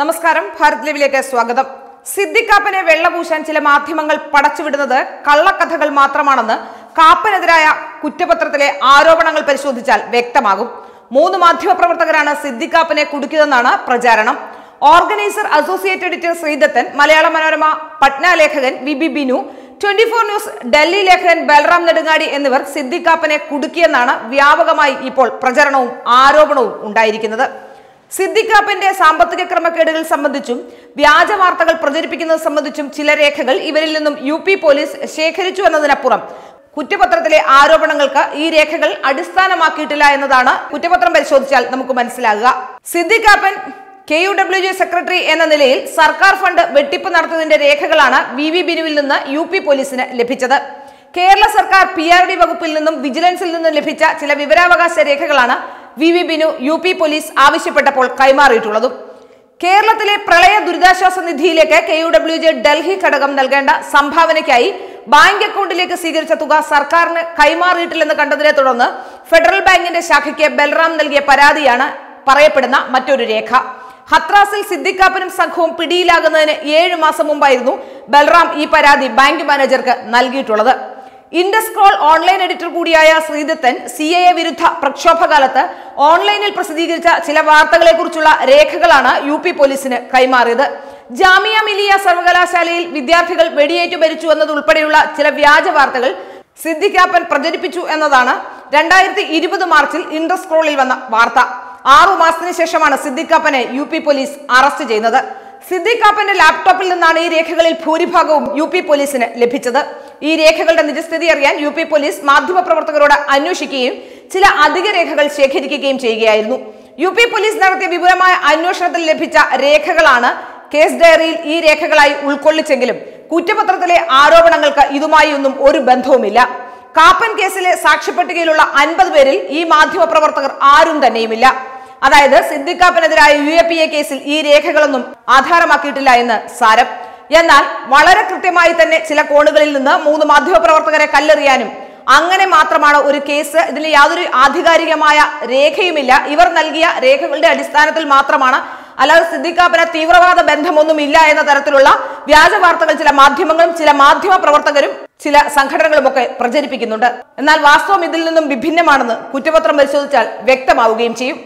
നമസ്കാരം, ഭാരത് ലൈവിലേക്ക് സ്വാഗതം. സിദ്ദിഖ് കാപ്പനെ വെള്ളപൂശാൻ ചില മാധ്യമങ്ങൾ പടച്ചുവിടുന്നത് കള്ളക്കഥകൾ മാത്രമാണെന്ന് കാപ്പനെതിരായ കുറ്റപത്രത്തിലെ ആരോപണങ്ങൾ പരിശോധിച്ചാൽ വ്യക്തമാകും. 3 മാധ്യമപ്രവർത്തകരാണ് സിദ്ദിഖ് കാപ്പനെ കുടുക്കിയതെന്നാണ് പ്രചാരണം. ഓർഗനൈസർ അസോസിയേറ്റ് എഡിറ്റർ ശ്രീദത്തൻ, മലയാള മനോരമ പട്ന ലേഖകൻ വിബിബി നു, 24 ന്യൂസ് ഡൽഹി ലേഖകൻ ബൽറാം നെടുങ്ങാടി എന്നിവർ സിദ്ദിഖ് കാപ്പനെ കുടുക്കിയെന്നാണ് വ്യാപകമായി ഇപ്പോൾ പ്രചരണവും ആരോപണവും ഉണ്ടായിരിക്കുന്നത്. സിദ്ദിഖ് കാപ്പന്റെ സാമ്പത്തിക ക്രമക്കേടുകൾ സംബന്ധിച്ചും വ്യാജ വാർത്തകൾ പ്രചരിപ്പിക്കുന്നത് സംബന്ധിച്ചും ചില രേഖകൾ ഇവരിൽ നിന്നും യു.പി. പോലീസ് ശേഖരിച്ചു എന്നതിനപ്പുറം കുറ്റപത്രത്തിലെ ആരോപണങ്ങൾക്ക് ഈ രേഖകൾ അടിസ്ഥാനമാക്കിയിട്ടില്ല എന്നതാണ് കുറ്റപത്രം പരിശോധിച്ചാൽ നമുക്ക് മനസ്സിലാകുക. സിദ്ദിഖ് കാപ്പൻ KWJ സെക്രട്ടറി എന്ന നിലയിൽ സർക്കാർ ഫണ്ട് വെട്ടിപ്പ് നടത്തുന്നതിന്റെ രേഖകളാണ് VVB യിൽ നിന്ന് യു.പി. പോലീസിന് ലഭിച്ചത്. കേരള സർക്കാർ PRD വകുപ്പിൽ നിന്നും വിജിലൻസിൽ നിന്നും ലഭിച്ച ചില വിവരാവകാശ രേഖകളാണ് VVB ന് യു.പി. പോലീസ് ആവശ്യപ്പെട്ടപ്പോൾ കൈമാറിയിട്ടുള്ളതും. കേരളത്തിലെ പ്രളയ ദുരിതാശ്വാസ നിധിയിലേക്ക് KWJ ഡൽഹി ഘടകം നൽകേണ്ട സംഭാവനയ്ക്കായി ബാങ്ക് അക്കൗണ്ടിലേക്ക് സ്വീകരിച്ച തുക സർക്കാരിന് കൈമാറിയിട്ടില്ലെന്ന് കണ്ടതിനെ തുടർന്ന് ഫെഡറൽ ബാങ്കിന്റെ ശാഖയ്ക്ക് ബൽറാം നൽകിയ പരാതിയാണ് പറയപ്പെടുന്ന മറ്റൊരു രേഖ. ഹത്രാസിൽ സിദ്ദിഖ് കാപ്പനും സംഘവും പിടിയിലാകുന്നതിന് 7 മാസം മുമ്പായിരുന്നു ബൽറാം ഈ പരാതി ബാങ്ക് മാനേജർക്ക് നൽകിയിട്ടുള്ളത്. ഇൻഡസ്ക്രോൾ ഓൺലൈൻ എഡിറ്റർ കൂടിയായ ശ്രീദത്തൻ CAA വിരുദ്ധ പ്രക്ഷോഭകാലത്ത് ഓൺലൈനിൽ പ്രസിദ്ധീകരിച്ച ചില വാർത്തകളെക്കുറിച്ചുള്ള രേഖകളാണ് യു.പി. പോലീസിന് കൈമാറിയത്. ജാമിയ മിലിയ സർവകലാശാലയിൽ വിദ്യാർത്ഥികൾ വെടിയേറ്റു മരിച്ചു എന്നതുൾപ്പെടെയുള്ള ചില വ്യാജ വാർത്തകൾ സിദ്ദിഖ് കാപ്പൻ പ്രചരിപ്പിച്ചു എന്നതാണ് 2020 മാർച്ചിൽ ഇൻഡസ്ക്രോളിൽ വന്ന വാർത്ത. 6 മാസത്തിന് ശേഷമാണ് സിദ്ദിഖ് കാപ്പനെ യു.പി. പോലീസ് അറസ്റ്റ് ചെയ്യുന്നത്. സിദ്ദിഖ് കാപ്പന്റെ ലാപ്ടോപ്പിൽ നിന്നാണ് ഈ രേഖകളിൽ ഭൂരിഭാഗവും യു.പി. പോലീസിന് ലഭിച്ചത്. ഈ രേഖകളുടെ നിജസ്ഥിതി അറിയാൻ യു.പി. പോലീസ് മാധ്യമപ്രവർത്തകരോട് അന്വേഷിക്കുകയും ചില അധിക രേഖകൾ ശേഖരിക്കുകയും ചെയ്യുകയായിരുന്നു. യു.പി. പോലീസ് നടത്തിയ വിപുലമായ അന്വേഷണത്തിൽ ലഭിച്ച രേഖകളാണ് കേസ് ഡയറിയിൽ ഈ രേഖകളായി ഉൾക്കൊള്ളിച്ചെങ്കിലും കുറ്റപത്രത്തിലെ ആരോപണങ്ങൾക്ക് ഇതുമായി ഒന്നും ഒരു ബന്ധവുമില്ല. കാപ്പൻ കേസിലെ സാക്ഷ്യപട്ടികയിലുള്ള 50 പേരിൽ ഈ മാധ്യമപ്രവർത്തകർ ആരും തന്നെയുമില്ല. അതായത് സിദ്ദിഖ് കാപ്പനെതിരായ UAPA കേസിൽ ഈ രേഖകളൊന്നും ആധാരമാക്കിയിട്ടില്ല എന്ന് സാരം. എന്നാൽ വളരെ കൃത്യമായി തന്നെ ചില കോണുകളിൽ നിന്ന് 3 മാധ്യമപ്രവർത്തകരെ കല്ലെറിയാനും അങ്ങനെ മാത്രമാണ് ഒരു കേസ്, ഇതിൽ യാതൊരു ആധികാരികമായ രേഖയുമില്ല, ഇവർ നൽകിയ രേഖകളുടെ അടിസ്ഥാനത്തിൽ മാത്രമാണ്, അല്ലാതെ സിദ്ദിഖ് കാപ്പന് തീവ്രവാദ ബന്ധമൊന്നുമില്ല എന്ന തരത്തിലുള്ള വ്യാജ വാർത്തകൾ ചില മാധ്യമങ്ങളും ചില മാധ്യമപ്രവർത്തകരും ചില സംഘടനകളും ഒക്കെ പ്രചരിപ്പിക്കുന്നുണ്ട്. എന്നാൽ വാസ്തവം ഇതിൽ നിന്നും വിഭിന്നമാണെന്ന് കുറ്റപത്രം പരിശോധിച്ചാൽ വ്യക്തമാവുകയും ചെയ്യും.